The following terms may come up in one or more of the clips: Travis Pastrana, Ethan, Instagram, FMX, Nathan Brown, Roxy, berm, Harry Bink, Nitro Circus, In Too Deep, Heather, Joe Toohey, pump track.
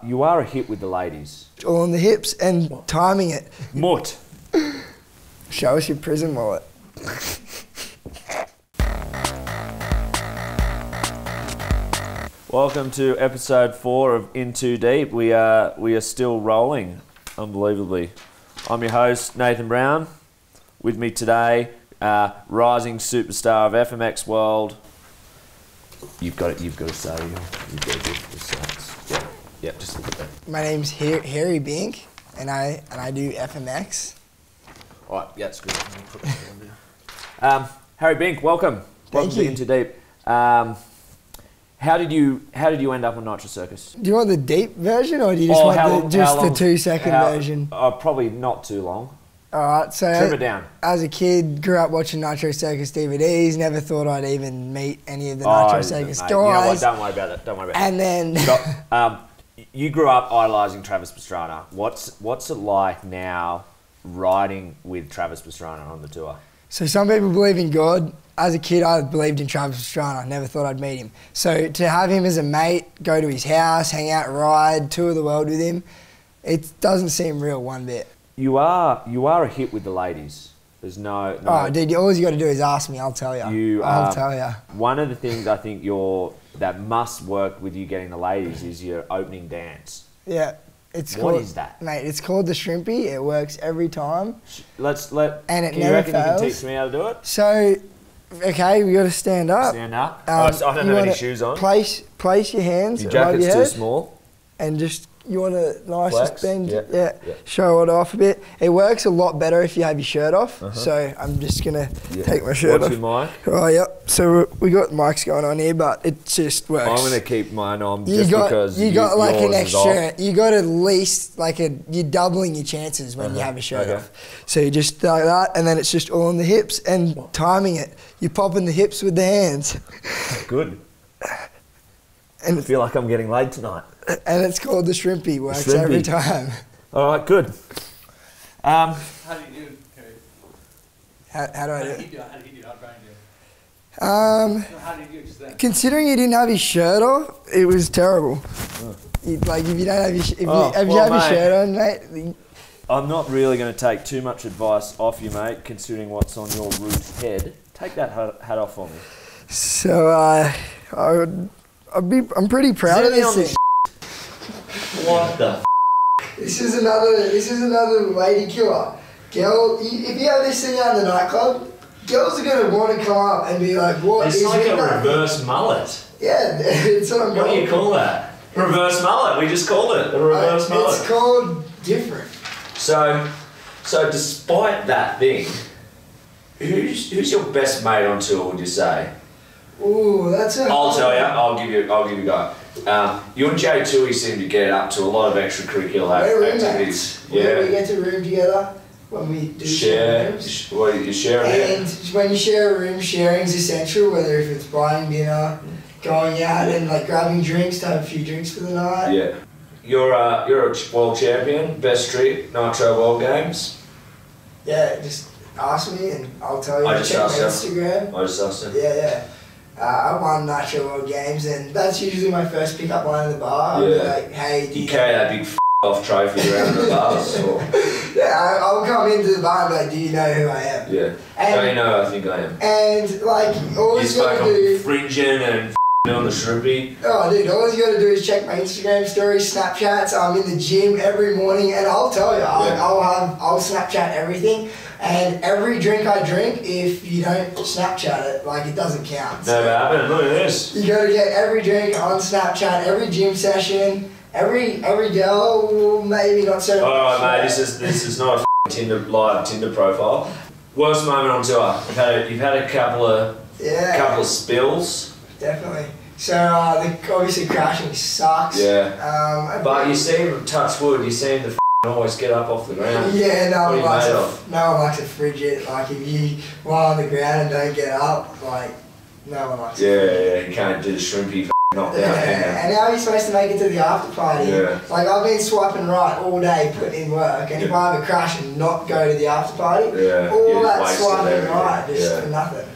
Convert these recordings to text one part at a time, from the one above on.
You are a hit with the ladies. All on the hips and timing it. Mutt. Show us your prison wallet. Welcome to episode 4 of In Too Deep. We are still rolling, unbelievably. I'm your host, Nathan Brown. With me today, rising superstar of FMX world. You've got to say. You've got to do this. Yeah, just look at that. My name's Harry Bink, and I do FMX. All right, yeah, it's good. Harry Bink, welcome. Welcome to In Too Deep. How did you end up on Nitro Circus? Do you want the deep version or do you just want the 2-second version? Probably not too long. All right, so trim it down. As a kid, grew up watching Nitro Circus DVDs. Never thought I'd even meet any of the Nitro Circus guys. You know what, don't worry about that. Don't worry about that. And then you grew up idolising Travis Pastrana. What's it like now riding with Travis Pastrana on the tour? So some people believe in God. As a kid, I believed in Travis Pastrana. Never thought I'd meet him. So to have him as a mate, go to his house, hang out, ride, tour the world with him, it doesn't seem real one bit. You are a hit with the ladies. There's no oh, dude, all you got to do is ask me. I'll tell you. I'll tell you. One of the things I think that must work with you getting the ladies is your opening dance. Yeah. What is that? Mate, it's called the Shrimpy. It works every time. And it never fails. You can teach me how to do it? So, okay, we got to stand up. Stand up. I don't have any shoes on. Place your hands above your head. Your jacket's too small. And just, you want to just bend. Yeah. Yeah. Show it off a bit. It works a lot better if you have your shirt off. So I'm just going to take my shirt off. What's your mic? Oh, yep. So we got mics going on here, but it just works. I'm going to keep mine on because you got like an extra, you got at least like you're doubling your chances when you have a shirt off. So you just like that, and then it's just all in the hips and timing it. You're popping the hips with the hands. Good. And I feel like I'm getting laid tonight. And it's called the Shrimpy. Works every time. All right, good. How do you do it? How do you do it? I'll try and do it. How do you do it? Considering you didn't have your shirt off, it was terrible. Oh. Like if you don't have your if you have your shirt on, mate. I'm not really going to take too much advice off you, mate. Considering what's on your roofed head, take that hat off for me. So I'm pretty proud of this thing. What the f***? This is another lady killer. If you have this thing out in the nightclub, girls are going to want to come up and be like, what is it? It's like a reverse mullet. Yeah, it's what I'm calling. What do you call that? Reverse mullet, we just called it a reverse mullet. It's called different. So despite that thing, who's your best mate on tour, would you say? Ooh, that's a... I'll tell you. I'll give you a go. You and Joe Toohey seem to get up to a lot of extracurricular activities. We get to room together when we do share rooms. When you share a room, sharing's essential. Whether if it's buying dinner, going out, and like grabbing drinks to have a few drinks for the night. Yeah, you're a world champion. Best trip, Nitro World Games. Yeah, just ask me and I'll tell you. Check my Instagram. I just asked him. Yeah. I won Nitro World Games, and that's usually my first pick-up line in the bar. I'll be like, hey... You carry that big f***off trophy around the bars? Or? Yeah, I'll come into the bar and be like, do you know who I am? Yeah, do you know who I think I am? And, like, all you got to do... You spoke on fringing and f***ing on the Shrimpy. Oh, dude, all you got to do is check my Instagram stories, Snapchats. I'm in the gym every morning, and I'll tell you, I'll Snapchat everything. And every drink I drink, if you don't Snapchat it, like it doesn't count. So never happened, look at this. You gotta get every drink on Snapchat, every gym session, every girl, maybe not so much. Alright mate, this is not a f***ing live Tinder profile. Worst moment on tour? You've had a couple of spills. Definitely. So obviously crashing sucks. Yeah. But you seem, touch wood, you seem to always get up off the ground. Yeah, no one likes a frigid. Like if you lie on the ground and don't get up, like no one likes a frigid. Yeah, you can't do the Shrimpy knocked out. And how are you supposed to make it to the after party? Yeah. Like I've been swiping right all day, putting in work, and if I have a crash and not go to the after party, all that swiping right just for nothing.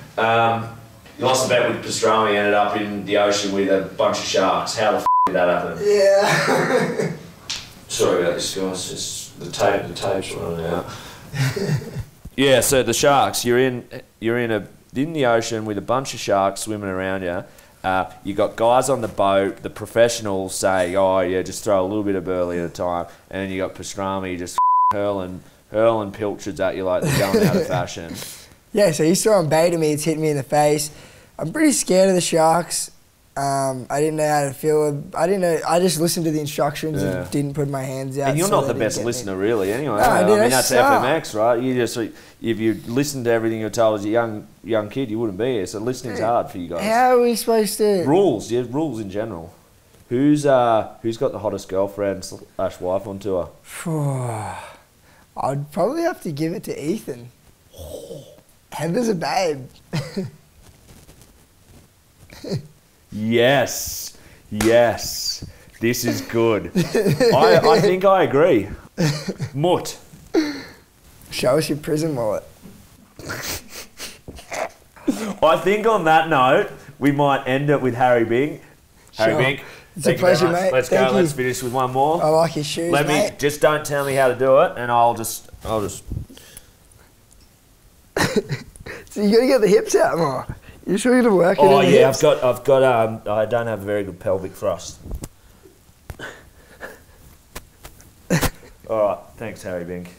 You lost a bet with Pastrami, ended up in the ocean with a bunch of sharks. How the f*** did that happen? Yeah. Sharks, guys. It's the tape's running out. Yeah. So the sharks. You're in the ocean with a bunch of sharks swimming around you. You got guys on the boat. The professionals say, "Oh yeah, just throw a little bit of burley at a time," and then you got Pastrami just hurling pilchards at you like they're going out of fashion. Yeah, so he's throwing bait at me. It's hitting me in the face. I'm pretty scared of the sharks. I didn't know how to feel. I didn't know. I just listened to the instructions and didn't put my hands out. And you're not the best listener, really. Anyway, no, I mean that's FMX, right? You just if you listened to everything you're told as a young kid, you wouldn't be here. So listening's hard for you guys. How are we supposed to? Rules, yeah, rules in general. Who's got the hottest girlfriend / wife on tour? I'd probably have to give it to Ethan. Heather's a babe. Yes, yes, this is good. I think I agree. Mutt. Show us your prison wallet. I think on that note, we might end it with Harry Bink. Sure. Harry Bink, it's a pleasure, mate. Let's go. Let's finish with one more. I like your shoes, mate. Let me just don't tell me how to do it, and I'll just. So you gotta get the hips out more. You sure you're working? Oh yeah, hips? I've got. I don't have a very good pelvic thrust. All right, thanks, Harry Bink.